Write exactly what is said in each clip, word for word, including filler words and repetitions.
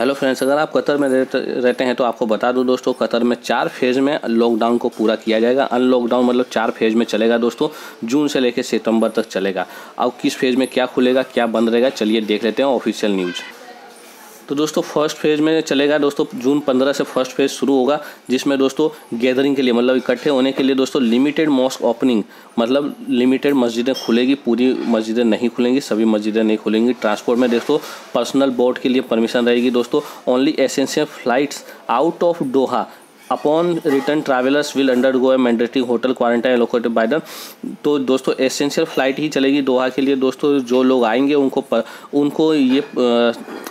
Hello friends, अगर आप Qatar में रहते हैं तो आपको बता दूं दोस्तों, कतर में चार फेज़ में लॉकडाउन को पूरा किया जाएगा। अनलॉकडाउन मतलब चार फेज़ में चलेगा दोस्तों, जून से लेकर सितंबर तक चलेगा। अब किस फेज़ में क्या खुलेगा, क्या बंद रहेगा, चलिए देख लेते हैं ऑफिशियल न्यूज़। तो दोस्तों फर्स्ट फेज़ में चलेगा दोस्तों, जून पंद्रह से फर्स्ट फेज़ शुरू होगा, जिसमें दोस्तों गैदरिंग के लिए मतलब इकट्ठे होने के लिए दोस्तों लिमिटेड मॉस्क ओपनिंग मतलब लिमिटेड मस्जिदें खुलेगी, पूरी मस्जिदें नहीं खुलेंगी, सभी मस्जिदें नहीं खुलेंगी। ट्रांसपोर्ट में दोस्तों पर्सनल बोर्ड के लिए परमिशन रहेगी दोस्तों। Only essential flights out of Doha upon return travellers will undergo a mandatory hotel quarantine located by the. तो दोस्तों एसेंशियल फ्लाइट ही चलेगी दोहा के लिए दोस्तों। जो लोग आएंगे उनको पर, उनको ये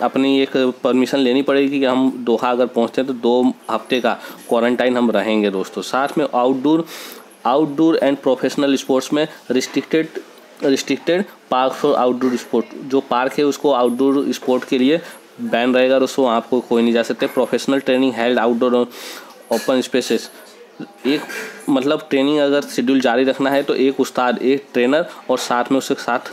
अपनी एक परमिशन लेनी पड़ेगी कि हम दोहा अगर पहुंचते हैं तो दो हफ्ते का क्वारंटाइन हम रहेंगे दोस्तों। साथ में outdoor outdoor and professional sports में restricted restricted park for outdoor sport, जो पार्क है उसको आउटडोर स्पोर्ट के लिए बैन रहेगा दोस्तों, आपको कोई नहीं जा सकते। Professional training held outdoor open spaces, एक मतलब ट्रेनिंग अगर शेड्यूल जारी रखना है तो एक उस्ताद, एक ट्रेनर और साथ में उसके साथ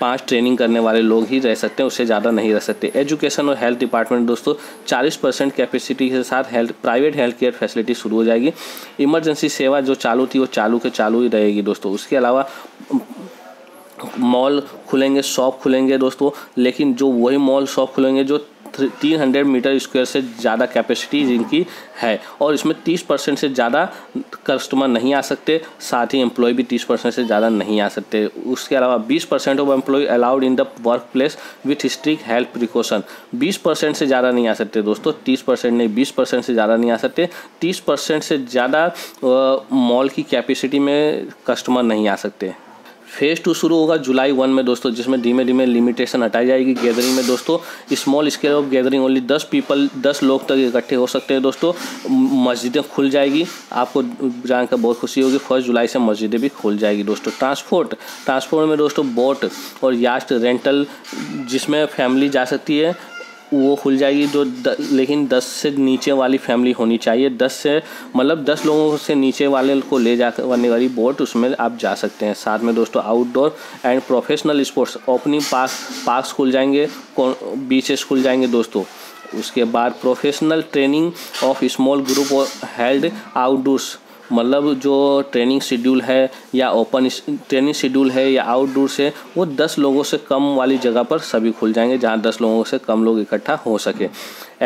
पांच ट्रेनिंग करने वाले लोग ही रह सकते हैं, उससे ज़्यादा नहीं रह सकते। एजुकेशन और हेल्थ डिपार्टमेंट दोस्तों चालीस परसेंट कैपेसिटी के साथ health private health care facility शुरू हो जाएगी। इमरजेंसी सेवा जो चालू थी वो चालू के चालू ही रहेगी दोस्तों। उसके अलावा मॉल खुलेंगे, शॉप खुलेंगे दोस्तों, लेकिन जो वही मॉल शॉप खुलेंगे जो तीन हंड्रेड मीटर स्क्वायर से ज़्यादा कैपेसिटी जिनकी है, और इसमें तीस परसेंट से ज़्यादा कस्टमर नहीं आ सकते, साथ ही एम्प्लॉय भी तीस परसेंट से ज़्यादा नहीं आ सकते। उसके अलावा बीस percent of employ allowed in the work place with strict health precaution, बीस परसेंट से ज़्यादा नहीं आ सकते दोस्तों, तीस परसेंट नहीं, बीस परसेंट से ज़्यादा नहीं आ सकते। तीस परसेंट से ज़्यादा मॉल की कैपेसिटी में कस्टमर नहीं आ सकते। फेज़ टू शुरू होगा जुलाई वन में दोस्तों, जिसमें धीमे धीमे लिमिटेशन हटाई जाएगी। गैदरिंग में दोस्तों small scale of gathering only दस पीपल दस लोग तक इकट्ठे हो सकते हैं दोस्तों। मस्जिदें खुल जाएगी, आपको जानकर बहुत खुशी होगी, फर्स्ट जुलाई से मस्जिदें भी खुल जाएगी दोस्तों। ट्रांसपोर्ट ट्रांसपोर्ट में दोस्तों बोट और यास्ट रेंटल जिसमें फैमिली जा सकती है वो खुल जाएगी जो द, लेकिन दस से नीचे वाली फैमिली होनी चाहिए। दस से मतलब दस लोगों से नीचे वाले को ले जाकर बनने वाली बोट, उसमें आप जा सकते हैं। साथ में दोस्तों outdoor and professional sports opening park parks खुल जाएंगे, बीचेस खुल जाएंगे दोस्तों। उसके बाद professional training of small group और हेल्ड आउटडोर्स मतलब जो ट्रेनिंग शेड्यूल है या ओपन ट्रेनिंग शेड्यूल है या आउटडोर से, वो दस लोगों से कम वाली जगह पर सभी खुल जाएंगे, जहां दस लोगों से कम लोग इकट्ठा हो सके।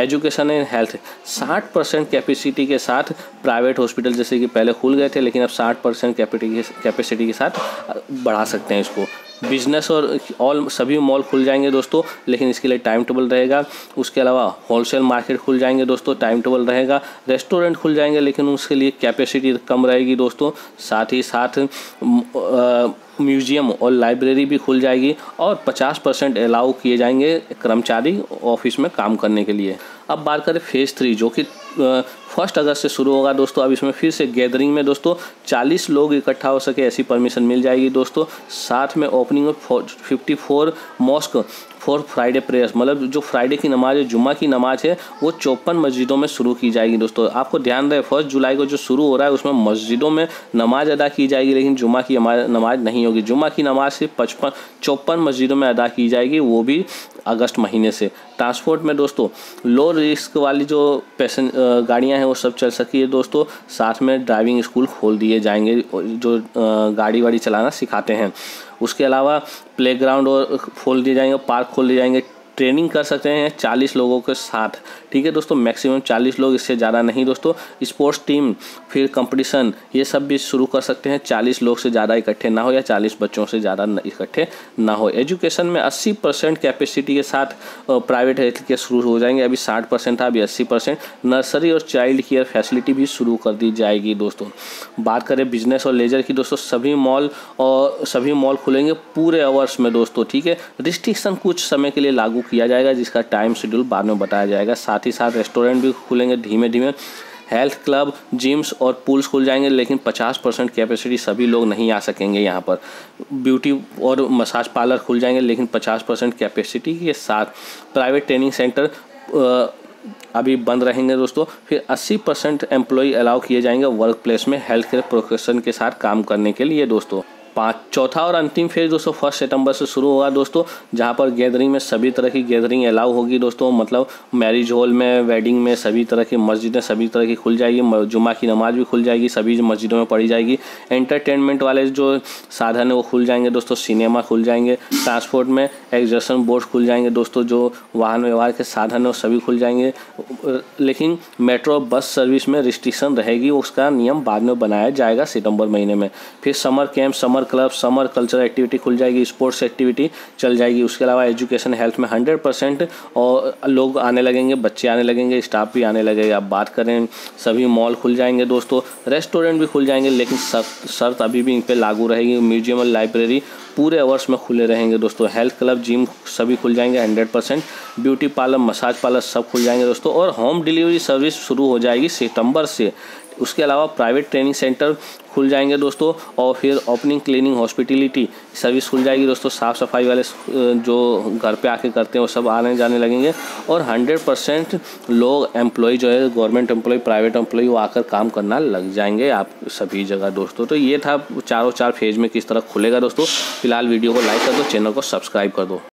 एजुकेशन एंड हेल्थ साठ परसेंट कैपेसिटी के साथ प्राइवेट हॉस्पिटल जैसे कि पहले खुल गए थे, लेकिन अब साठ परसेंट कैपेसिटी के साथ बढ़ा सकते हैं इसको। बिजनेस और ऑल सभी मॉल खुल जाएंगे दोस्तों, लेकिन इसके लिए टाइम टेबल रहेगा। उसके अलावा होलसेल मार्केट खुल जाएंगे दोस्तों, टाइम टेबल रहेगा। रेस्टोरेंट खुल जाएंगे, लेकिन उसके लिए कैपेसिटी कम रहेगी दोस्तों। साथ ही साथ म्यूजियम और लाइब्रेरी भी खुल जाएगी, और पचास परसेंट अलाउ किए जाएंगे कर्मचारी ऑफिस में काम करने के लिए। अब बात करें फेज़ थ्री, जो कि फर्स्ट अगस्त से शुरू होगा दोस्तों। अब इसमें फिर से गैदरिंग में दोस्तों चालीस लोग इकट्ठा हो सके ऐसी परमिशन मिल जाएगी दोस्तों। साथ में opening of fifty four mosque for Friday prayers मतलब जो फ्राइडे की नमाज है, जुम्मा की नमाज है, वो चौपन मस्जिदों में शुरू की जाएगी दोस्तों। आपको ध्यान रहे फर्स्ट जुलाई को जो शुरू हो रहा है उसमें मस्जिदों में नमाज अदा की जाएगी, लेकिन जुम्मा की नमाज नहीं होगी। जुम्मा की नमाज सिर्फ पचपन चौपन मस्जिदों में अदा की जाएगी, वो भी अगस्त महीने से। ट्रांसपोर्ट में दोस्तों लो रिस्क वाली जो पैसेंज गाड़ियाँ हैं वो सब चल सकी है दोस्तों। साथ में ड्राइविंग स्कूल खोल दिए जाएंगे जो गाड़ी वाड़ी चलाना सिखाते हैं। उसके अलावा प्लेग्राउंड और खोल दिए जाएंगे, पार्क खोल दिए जाएंगे। ट्रेनिंग कर सकते हैं चालीस लोगों के साथ, ठीक है दोस्तों, मैक्सिमम चालीस लोग, इससे ज़्यादा नहीं दोस्तों। स्पोर्ट्स टीम फिर कंपटीशन ये सब भी शुरू कर सकते हैं, चालीस लोग से ज़्यादा इकट्ठे ना हो या चालीस बच्चों से ज़्यादा इकट्ठे ना हो। एजुकेशन में अस्सी परसेंट कैपेसिटी के साथ प्राइवेट हेल्थ केयर शुरू हो जाएंगे, अभी साठ परसेंट था, अभी अस्सी परसेंट। नर्सरी और चाइल्ड केयर फैसिलिटी भी शुरू कर दी जाएगी दोस्तों। बात करें बिजनेस और लेजर की दोस्तों, सभी मॉल और सभी मॉल खुलेंगे पूरे आवर्स में दोस्तों, ठीक है। रिस्ट्रिक्शन कुछ समय के लिए लागू किया जाएगा, जिसका टाइम शेड्यूल बाद में बताया जाएगा। साथ ही साथ रेस्टोरेंट भी खुलेंगे धीमे धीमे। हेल्थ क्लब, जिम्स और पूल्स खुल जाएंगे, लेकिन पचास परसेंट कैपेसिटी सभी लोग नहीं आ सकेंगे यहाँ पर। ब्यूटी और मसाज पार्लर खुल जाएंगे, लेकिन पचास परसेंट कैपेसिटी के साथ। प्राइवेट ट्रेनिंग सेंटर अभी बंद रहेंगे दोस्तों। फिर अस्सी परसेंट एम्प्लॉय अलाउ किए जाएंगे वर्क प्लेस में हेल्थ केयर प्रोफेशन के साथ काम करने के लिए दोस्तों। पाँच चौथा और अंतिम फेज दोस्तों फर्स्ट सितंबर से शुरू होगा दोस्तों, जहां पर गैदरिंग में सभी तरह की गैदरिंग अलाउ होगी दोस्तों, मतलब मैरिज हॉल में, वेडिंग में, सभी तरह की मस्जिदें सभी तरह की खुल जाएगी, जुमा की नमाज भी खुल जाएगी, सभी मस्जिदों में पढ़ी जाएगी, एंटरटेनमेंट वाले जो साधन है वो खुल जाएंगे दोस्तों, सिनेमा खुल जाएंगे, ट्रांसपोर्ट में एग्जर्शन बोर्ड खुल जाएंगे दोस्तों, जो वाहन व्यवहार के साधन है वो सभी खुल जाएंगे। लेकिन मेट्रो बस सर्विस में रिस्ट्रिक्शन रहेगी, उसका नियम बाद में बनाया जाएगा सितंबर महीने में। फिर summer camp, summer club, summer cultural activity खुल जाएगी, स्पोर्ट्स एक्टिविटी चल जाएगी। उसके अलावा एजुकेशन हेल्थ में हंड्रेड परसेंट और लोग आने लगेंगे, बच्चे आने लगेंगे, स्टाफ भी आने लगेगा। अब बात करें सभी मॉल खुल जाएंगे दोस्तों, रेस्टोरेंट भी खुल जाएंगे, लेकिन शर्त अभी भी इन पर लागू रहेगी। म्यूजियम और लाइब्रेरी पूरे आवर्स में खुले रहेंगे दोस्तों, हेल्थ क्लब, जिम सभी खुल जाएंगे hundred percent, beauty parlour, massage parlour सब खुल जाएंगे दोस्तों, और होम डिलीवरी सर्विस शुरू हो जाएगी सितंबर से। उसके अलावा प्राइवेट ट्रेनिंग सेंटर खुल जाएंगे दोस्तों, और फिर ओपनिंग, क्लीनिंग, हॉस्पिटलिटी सर्विस खुल जाएगी दोस्तों, साफ़ सफाई वाले जो घर पे आके करते हैं वो सब आने जाने लगेंगे, और हंड्रेड परसेंट लोग एम्प्लॉय जो है गवर्नमेंट एम्प्लॉय, प्राइवेट एम्प्लॉय वो आकर काम करना लग जाएंगे आप सभी जगह दोस्तों। तो ये था चारों चार फेज में किस तरह खुलेगा दोस्तों। फिलहाल वीडियो को लाइक कर दो, चैनल को सब्सक्राइब कर दो।